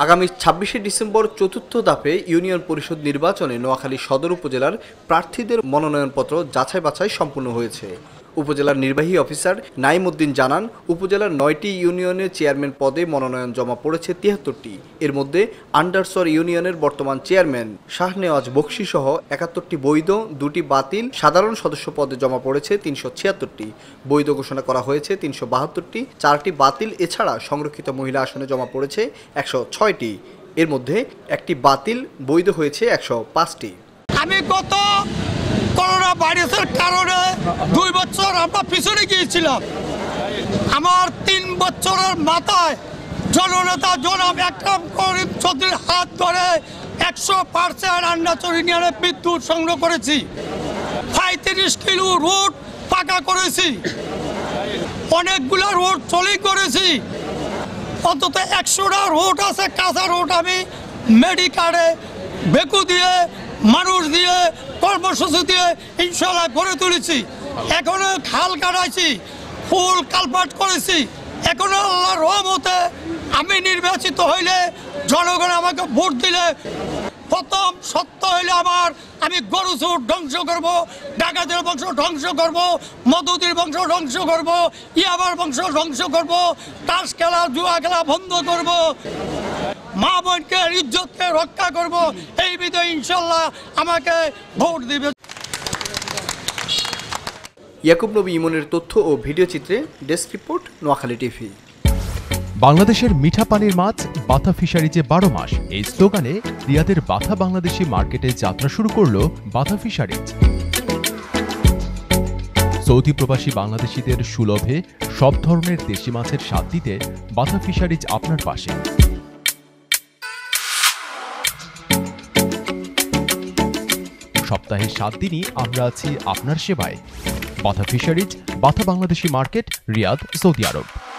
आगामी 26 डिसेम्बर चतुर्थ धापे ইউনিয়ন পরিষদ নির্বাচনে নোয়াখালী সদর উপজেলার প্রার্থীদের মনোনয়নপত্র যাচাই বাছাই সম্পূর্ণ হয়েছে। উপজেলার নির্বাহী অফিসার নাইমউদ্দিন জানান, উপজেলার 9টি ইউনিয়নে চেয়ারম্যান পদে মনোনয়ন জমা পড়েছে 73টি। এর মধ্যে আন্ডারসর ইউনিয়নের বর্তমান চেয়ারম্যান শাহনেওয়াজ বক্সি সহ 71টি বৈধ, 2টি বাতিল। সাধারণ সদস্য পদে জমা পড়েছে 376টি, বৈধ ঘোষণা করা হয়েছে 372টি, 4টি বাতিল। এছাড়া সংরক্ষিত মহিলা আসনে জমা পড়েছে 106টি, এর মধ্যে একটি বাতিল, বৈধ হয়েছে 105টি। করোনা ভাইরাসের কারণে 2 বছর আমরা পিছনে গিয়েছিলাম। আমার 3 বছরের মাথায় জননেতা জনাব একরাম করিম চৌধুরীর হাত ধরে 100% আন্ডারসর ইউনিয়নে বিদ্যুৎ সংগ্রহ করেছি। 35 কিলো রোড পাকা করেছি, অনেকগুলো রোড চলি করেছি, অন্তত 100টা রোড আছে কাঁচা রোড। আমি মেডিকারে বেকু দিয়ে, মানুষ দিয়ে, কর্মসূচি দিয়ে ইনশাল্লাহ গড়ে তুলেছি। এখনো খাল কাটাইছি, ফুল কালপাট করেছি। এখনো আল্লাহর রহমতে আমি নির্বাচিত হইলে, জনগণ আমাকে ভোট দিলে, প্রথম সত্য হইলে আমার, আমি গরুচুর ধ্বংস করব, ডাকাতের বংশ ধ্বংস করব, মধুতির বংশ ধ্বংস করব, ইয়াবার বংশ ধ্বংস করব, তাস খেলা জুয়া খেলা বন্ধ করব, মা বোনকে ইজ্জতকে রক্ষা করব। এই বিধে ইনশাল্লাহ আমাকে ভোট দিবে। ইয়াকুব নবী ইমনের তথ্য ও ভিডিও চিত্রে ডেস্ক রিপোর্ট, নোয়াখালী টিভি। বাংলাদেশের মিঠা পানির মাছ বাথা ফিশারিজে 12 মাস, এই স্লোগানে রিয়াদের বাথা বাংলাদেশি মার্কেটে যাত্রা শুরু করলো বাথা ফিশারিজ। সৌদি প্রবাসী বাংলাদেশিদের সুলভে সব ধরনের দেশি মাছের স্বাদ দিতে বাথা ফিশারিজ আপনার পাশে। সপ্তাহে 7 দিনই আমরা আছি আপনার সেবায়। Batha fisheries, Batha Bangladeshi market, Riyadh, Saudi আরব।